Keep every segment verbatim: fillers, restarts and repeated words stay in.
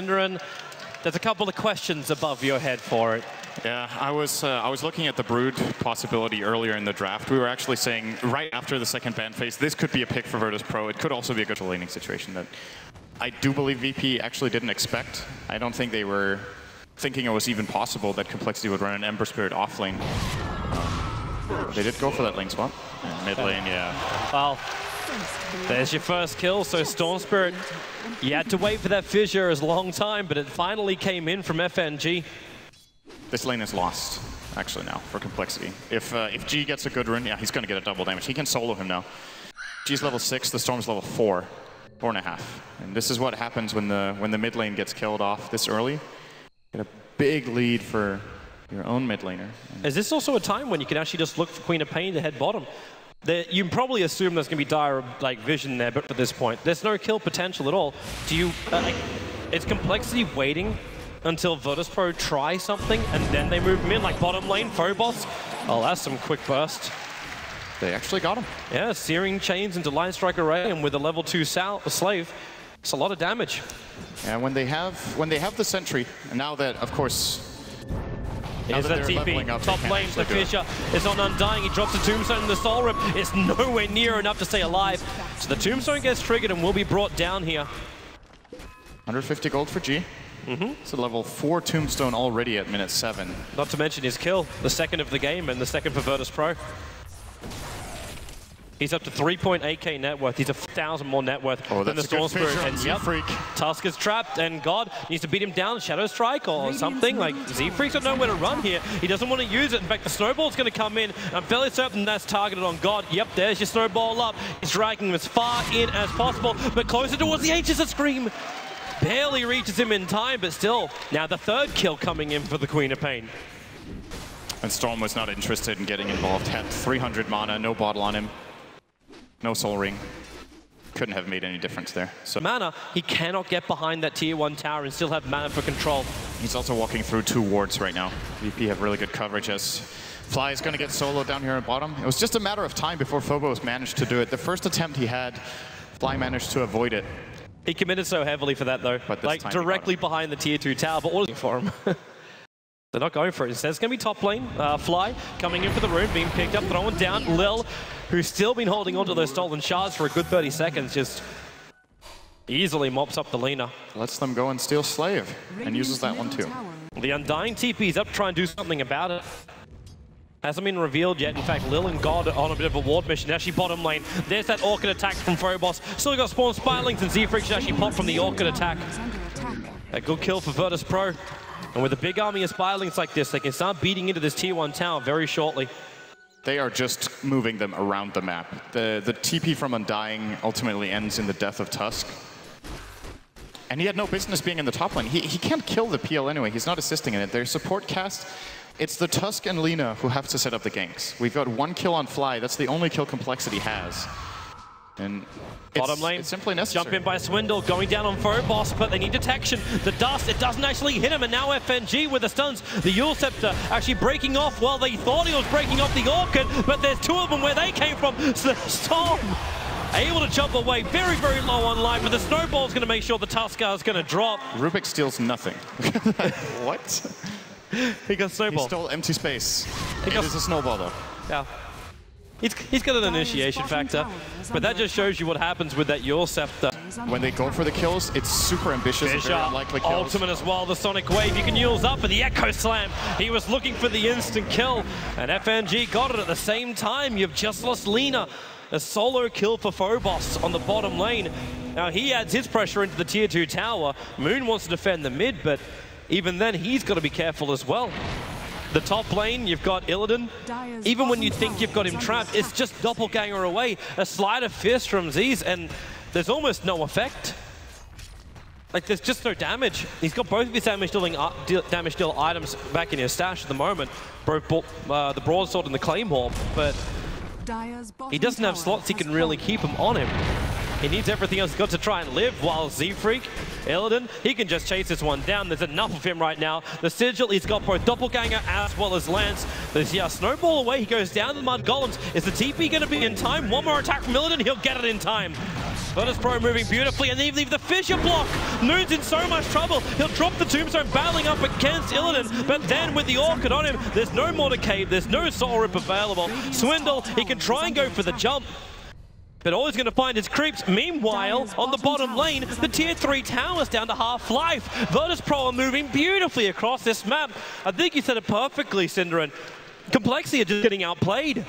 There's a couple of questions above your head for it. Yeah, I was uh, I was looking at the Brood possibility earlier in the draft. We were actually saying right after the second ban phase, this could be a pick for Virtus Pro. It could also be a good laning situation that I do believe V P actually didn't expect. I don't think they were thinking it was even possible that Complexity would run an Ember Spirit off lane. Um, they did go for that lane swap. Yeah, mid lane, yeah. Well, there's your first kill, so Storm Spirit, you had to wait for that Fissure as a long time, but it finally came in from F N G. This lane is lost, actually, now, for Complexity. If uh, if G gets a good rune, yeah, he's going to get a double damage. He can solo him now. G's level six, the Storm's level four, four and a half. And this is what happens when the, when the mid lane gets killed off this early. Get a big lead for your own mid laner. Is this also a time when you can actually just look for Queen of Pain to head bottom? The, you can probably assume there's going to be dire like vision there, but at this point, there's no kill potential at all. Do you? Uh, like, it's Complexity waiting until Virtus Pro try something, and then they move him in, like bottom lane, Phobos. Oh, that's some quick burst. They actually got him. Yeah, Searing Chains into Line Strike Array, and with a level two sal slave, it's a lot of damage. And when they have when they have the Sentry, and now that, of course. Here's that T P, up, top lane to Fissure, it's on Undying, he drops a Tombstone and the Soul Rip, it's nowhere near enough to stay alive. So the Tombstone gets triggered and will be brought down here. one hundred fifty gold for G. Mm-hmm. It's a level four Tombstone already at minute seven. Not to mention his kill, the second of the game and the second for Virtus Pro. He's up to three point eight K net worth, he's a thousand more net worth oh, than the Storm Spirit. And Z-Freak. Yep, Tusk is trapped, and God needs to beat him down, Shadow Strike or Radiant something. Like, Z-Freak's don't know where to run here. He doesn't want to use it. In fact, the Snowball's going to come in. I'm fairly certain that's targeted on God. Yep, there's your Snowball up. He's dragging him as far in as possible, but closer towards the H is a Scream. Barely reaches him in time, but still. Now the third kill coming in for the Queen of Pain. And Storm was not interested in getting involved. Had three hundred mana, no bottle on him. No Soul Ring. Couldn't have made any difference there. So mana, he cannot get behind that tier one tower and still have mana for control. He's also walking through two wards right now. V P have really good coverage as Fly is going to get solo down here at bottom. It was just a matter of time before Phobos managed to do it. The first attempt he had, Fly managed to avoid it. He committed so heavily for that though. But this like time directly behind the tier two tower, but all for him. They're not going for it. Instead, it's going to be top lane. Uh, Fly coming in for the room, being picked up, thrown down. Lil, who's still been holding onto those Stolen Shards for a good thirty seconds, just easily mops up the Lina. Lets them go and steal Slave, and uses that one too. The Undying T P's up, try and do something about it. Hasn't been revealed yet. In fact, Lil and God are on a bit of a ward mission. Actually bottom lane. There's that Orchid attack from Phobos. Still got Spawn Spylings, and Z-Freak should actually pop from the Orchid attack. A good kill for Virtus Pro. And with a big army of Spylings like this, they can start beating into this tier one tower very shortly. They are just moving them around the map. The, the T P from Undying ultimately ends in the death of Tusk. And he had no business being in the top lane. He, he can't kill the P L anyway. He's not assisting in it. Their support cast, it's the Tusk and Lina who have to set up the ganks. We've got one kill on Fly. That's the only kill Complexity has. And bottom it's, lane, it's simply necessary. Jump in by Swindle, going down on Phobos, but they need detection. The dust, it doesn't actually hit him, and now F N G with the stuns. The Yule Scepter actually breaking off. Well, they thought he was breaking off the Orchid, but there's two of them where they came from. So the Storm able to jump away, very, very low on life, but the Snowball's going to make sure the Tuskar's going to drop. Rubick steals nothing. What? He got Snowball. He stole empty space. He got... It is a Snowball, though. Yeah. He's, he's got an initiation factor, but that just shows you what happens with that Yule Scepter. When they go for the kills, it's super ambitious Fissure, and very unlikely kills. Ultimate as well, the Sonic Wave. You can Yule's up for the Echo Slam. He was looking for the instant kill, and F N G got it at the same time. You've just lost Lina. A solo kill for Phobos on the bottom lane. Now he adds his pressure into the tier two tower. Moon wants to defend the mid, but even then he's got to be careful as well. The top lane, you've got Illidan. Even when you think you've got him trapped, it's just Doppelganger away. A slide of fist from Z's, and there's almost no effect. Like, there's just no damage. He's got both of his damage dealing, uh, damage deal items back in his stash at the moment. Both uh, the Broadsword and the Claymore, but he doesn't have slots he can really keep him on him. He needs everything else he's got to try and live, while Z-Freak, Illidan, he can just chase this one down. There's enough of him right now. The Sigil, he's got both Doppelganger as well as Lance. There's yeah, Snowball away, he goes down the Mud Golems. Is the T P going to be in time? One more attack from Illidan, he'll get it in time. Virtus Pro moving beautifully, and they leave the Fissure block. Moon's in so much trouble. He'll drop the Tombstone, battling up against Illidan, but then with the Orchid on him, there's no more to cave. There's no Soul Rip available. Swindle, he can try and go for the jump, but all he's going to find is creeps. Meanwhile, on the bottom lane, the tier three tower's down to half-life. Virtus Pro are moving beautifully across this map. I think you said it perfectly, Cinderin. Complexity are just getting outplayed.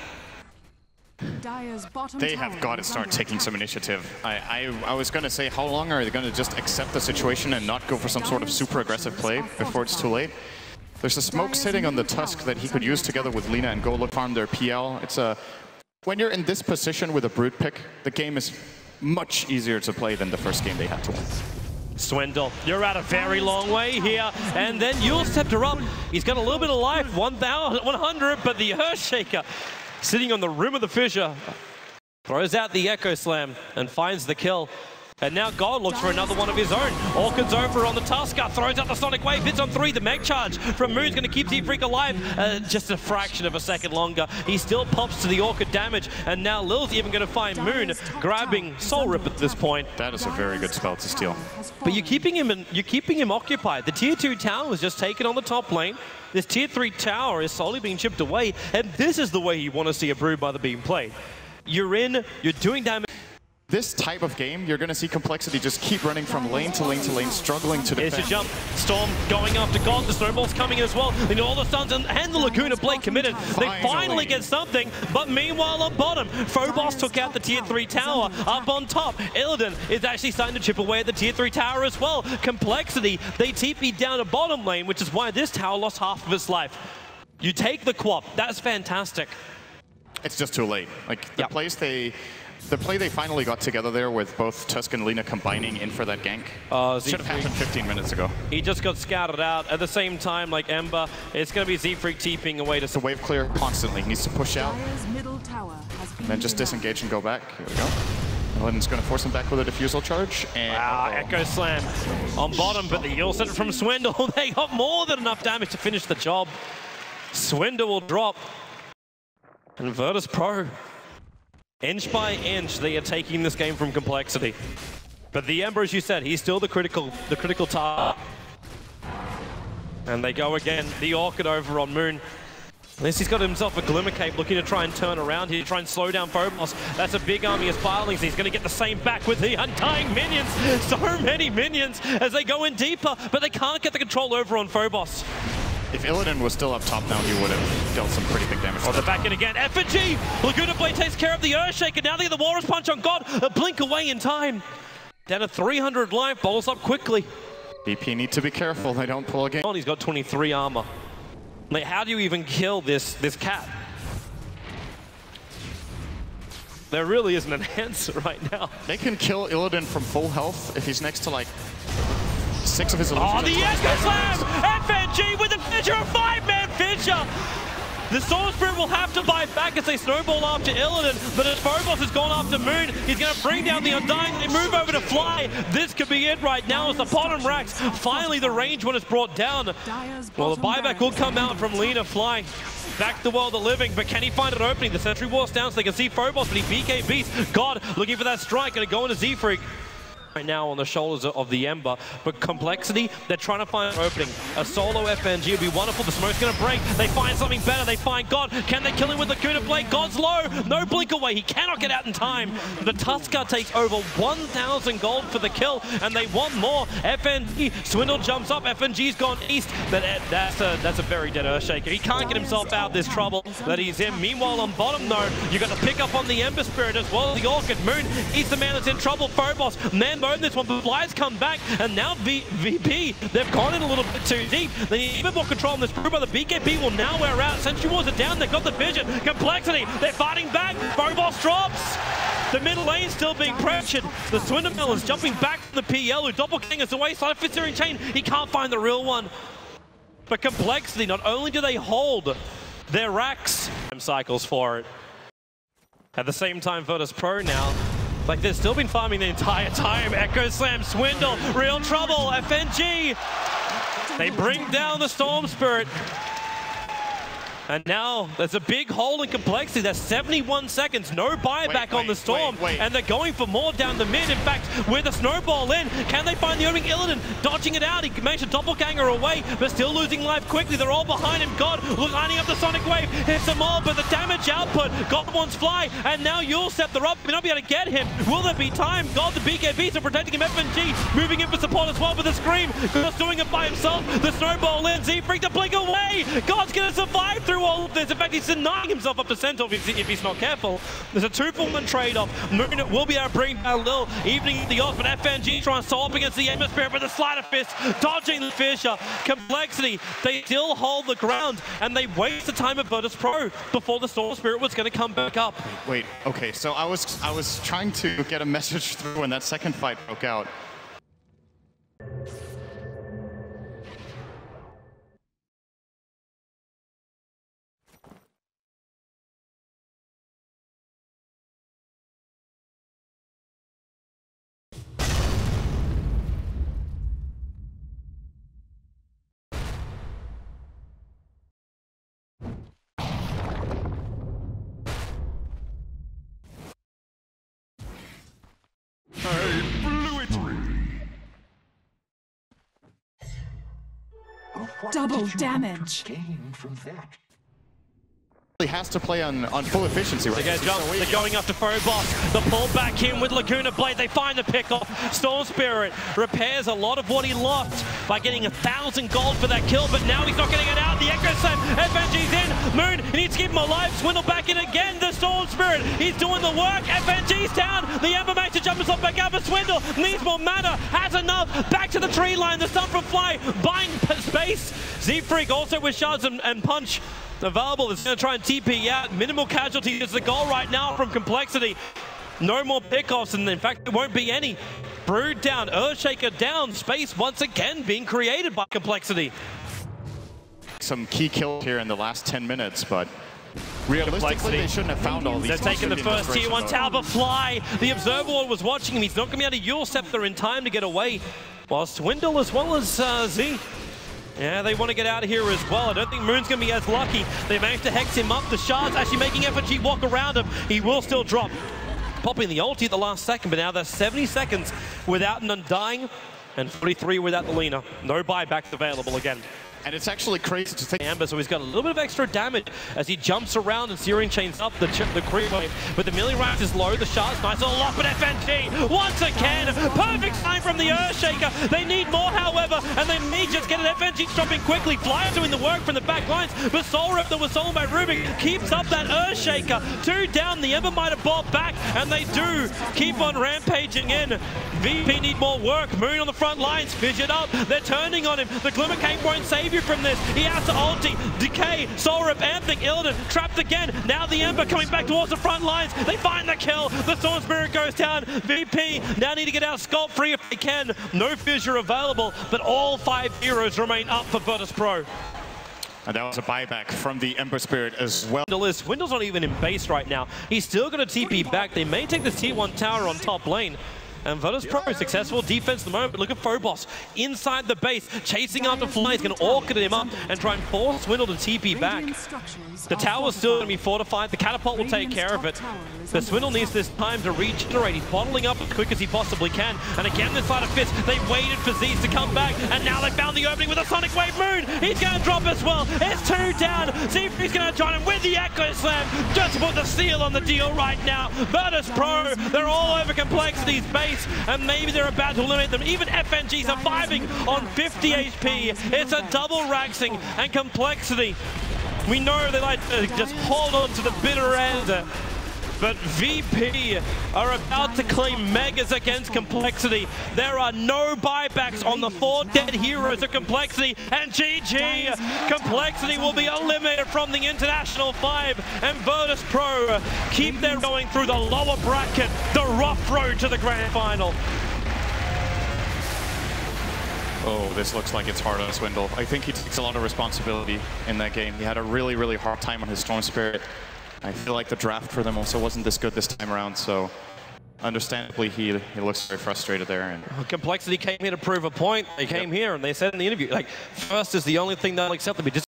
They have got to start taking some initiative. I, I, I was going to say, how long are they going to just accept the situation and not go for some sort of super aggressive play before it's too late? There's a smoke sitting on the Tusk that he could use together with Lina and go look farm their P L. It's a... When you're in this position with a Brood pick, the game is much easier to play than the first game they had to win. Swindle, you're out a very long way here, and then Yule Scepter up. He's got a little bit of life, one hundred, but the Earthshaker sitting on the rim of the Fissure throws out the Echo Slam and finds the kill. And now God looks for another one of his own. Orchid's over on the Tusker, throws out the Sonic Wave, hits on three, the Meg Charge from Moon's going to keep Z-Freak alive uh, just a fraction of a second longer. He still pops to the Orchid damage, and now Lil's even going to find Moon grabbing Soul Rip at this point. That is a very good spell to steal. But you're keeping him, in, you're keeping him occupied. The tier two tower was just taken on the top lane. This tier three tower is slowly being chipped away, and this is the way you want to see a Broodmother being played. You're in, you're doing damage. This type of game, you're going to see Complexity just keep running from lane to lane to lane, struggling to defend. Here's a jump. Storm going after God. The Snowball's coming as well. They know all the stuns and, and the Laguna Blade committed. Finally. They finally get something, but meanwhile on bottom, Phobos took out the tier three tower. Up on top, Illidan is actually starting to chip away at the tier three tower as well. Complexity, they T P down to bottom lane, which is why this tower lost half of its life. You take the co-op. That's fantastic. It's just too late. Like, the yep. place they... The play they finally got together there with both Tusk and Lina combining in for that gank uh, should have happened fifteen minutes ago. He just got scouted out. At the same time, like Ember, it's going to be Z-Freak TPing away to... The wave clear constantly. He needs to push out, and then just disengage and go back. Here we go. Illidan's going to force him back with a defusal charge. And wow, uh-oh. Echo Slam on bottom, but the Yule Scepter from Swindle, they got more than enough damage to finish the job. Swindle will drop, and Virtus Pro, inch by inch, they are taking this game from Complexity. But the Ember, as you said, he's still the critical the critical target. And they go again, the Orchid over on Moon. Unless he's got himself a Glimmer Cape, looking to try and turn around here, try and slow down Phobos. That's a big army of Spylings. He's going to get the same back with the Undying minions. So many minions as they go in deeper, but they can't get the control over on Phobos. If Illidan was still up top now, he would have dealt some pretty big damage. Oh, they're back in again. F N G! Laguna Blade takes care of the Earthshaker. Now they get the Walrus Punch on God. A blink away in time. Down to three hundred life. Bowls up quickly. B P need to be careful. They don't pull a game. He's got twenty-three armor. Like, how do you even kill this, this cat? There really isn't an answer right now. They can kill Illidan from full health if he's next to, like, six of his illusions. Oh, the Echo Slam! F N G with a Fissure, a five-man Fissure! The Storm Spirit will have to buy back as they snowball after Illidan, but as Phobos has gone after Moon, he's going to bring down the Undying. They move over to Fly. This could be it right now as the bottom racks. Finally, the range one is brought down. Well, the buyback will come out from Lina. Fly back to the world of living, but can he find an opening? The Sentry Wars down so they can see Phobos, but he B K Bs. God looking for that strike, going to go into Z-Freak. Right now on the shoulders of the Ember, but Complexity, they're trying to find an opening. A solo F N G would be wonderful. The smoke's going to break. They find something better. They find God. Can they kill him with Laguna Blade? God's low. No blink away. He cannot get out in time. The Tusker takes over one thousand gold for the kill, and they want more. F N G, Swindle jumps up. F N G's gone east, but that's a, that's a very dead Earthshaker. He can't get himself out of this trouble that he's in. Meanwhile, on bottom though, you've got to pick up on the Ember Spirit as well. The Orchid Moon, he's the man that's in trouble. Phobos, man. This one, but Fly's come back, and now V P, they've gone in a little bit too deep. They need even more control on this group, but the B K B will now wear out. Sentry Wars are down, they've got the vision. Complexity, they're fighting back. Phobos drops. The middle lane's still being pressured. The Swindle is jumping back from the P L, who Doppelganger's away, side of Fissure and Chain. He can't find the real one. But Complexity, not only do they hold their racks, cycles for it. At the same time, Virtus Pro now, like, they've still been farming the entire time. Echo Slam, Swindle, real trouble, F N G. They bring down the Storm Spirit. And now there's a big hole in Complexity. There's seventy-one seconds, no buyback wait, wait, on the Storm, wait, wait. and they're going for more down the mid. In fact, with a Snowball in, can they find the opening? Illidan dodging it out. He managed to Doppelganger away, but still losing life quickly. They're all behind him. God lining up the Sonic Wave, hits them all, but the damage output. God wants Fly, and now Yule Scepter up. May not be able to get him. Will there be time? God, the B K B, so protecting him. F N G moving in for support as well with a scream. God's doing it by himself. The Snowball in. Z-Freak the blink away. God's going to survive through all of this. In fact, he's denying himself up to Sentinel if, if he's not careful. There's a two for one trade-off. Moon will be able to bring down Lil, evening the off, but F N G trying to stall up against the Ember Spirit with a slider fist, dodging the Fissure. Complexity, they still hold the ground, and they waste the time of Virtus Pro before the Storm Spirit was going to come back up. Wait, okay, so I was, I was trying to get a message through when that second fight broke out. What double damage. Gain from that? He has to play on, on full efficiency, right? They get jumped. They're going after Phobos. The pull back in with Laguna Blade. They find the pickoff. Storm Spirit repairs a lot of what he lost by getting a thousand gold for that kill, but now he's not getting it out. The Echo Slam. F N G's in. Moon, he needs to keep him alive. Swindle back in again. The Storm Spirit, he's doing the work. F N G's down. The Ember makes to jump himself back out, but Swindle needs more mana. Has enough. Back to the tree line. The sun from Fly buying space. Z-Freak also with shards and, and punch. Available is going to try and T P out. Minimal casualties is the goal right now from Complexity. No more pickoffs, and in fact, there won't be any. Brood down, Earthshaker down, space once again being created by Complexity. Some key kills here in the last ten minutes, but realistically, they shouldn't have found all these. They're taking the first tier one tower, but Fly, the Observer was watching him. He's not going to be able to Yule Scepter in time to get away, while Swindle as well as uh, Z. Yeah, they want to get out of here as well. I don't think Moon's going to be as lucky. They managed to hex him up. The Shards actually making F N G walk around him. He will still drop. Popping the ulti at the last second, but now there's seventy seconds without an Undying and forty-three without the Lina. No buybacks available again. And it's actually crazy to think Amber, so he's got a little bit of extra damage as he jumps around and Searing Chains up the chip, the creep wave. But the melee range is low, the Shards nice all up, and F N G once again, perfect time from the Earthshaker. They need more, however, and they may just get an F N G dropping quickly. Fly doing the work from the back lines, but Soul Rip that was stolen by Rubick keeps up that Earthshaker. Two down, the Ember might have bought back, and they do keep on rampaging in. V P need more work. Moon on the front lines, Fissure up, they're turning on him. The Glimmer Cape won't save you from this. He has to ulti, Decay, Soul Rip, Anthic, Illidan, trapped again. Now the Ember coming back towards the front lines. They find the kill. The Storm Spirit goes down. V P now need to get out Sculpt free if they can. No Fissure available, but all five heroes remain up for Virtus Pro. And that was a buyback from the Ember Spirit as well. Swindle's not even in base right now. He's still got a T P back. They may take the T one tower on top lane. And Virtus Pro, successful defense at the moment, but look at Phobos inside the base, chasing after Fly. He's going to Orchid him up and try and force Swindle to T P back. The tower's still going to be fortified. The catapult will take care of it. But Swindle needs this time to regenerate. He's bottling up as quick as he possibly can. And again, this side of Fist, they waited for Z's to come back, and now they found the opening with a Sonic Wave. Moon, he's going to drop as well. It's two down. Z-Freak's going to join him with the Echo Slam. Just put the seal on the deal right now. Virtus Pro, they're all over Complexity's base, and maybe they're about to eliminate them. Even F N G surviving on fifty H P. It's a double Raxing, and Complexity, we know they like to just hold on to the bitter end, but V P are about to claim megas against Complexity. There are no buybacks on the four dead heroes of Complexity, and G G. Complexity will be eliminated from the International Five, and Virtus Pro keep them going through the lower bracket, the rough road to the grand final. Oh, this looks like it's hard on Swindle. I think he takes a lot of responsibility in that game. He had a really, really hard time on his Storm Spirit. I feel like the draft for them also wasn't this good this time around, so understandably he, he looks very frustrated there. And well, Complexity came here to prove a point. They came yep. here and they said in the interview, like, first is the only thing they'll accept. They'll be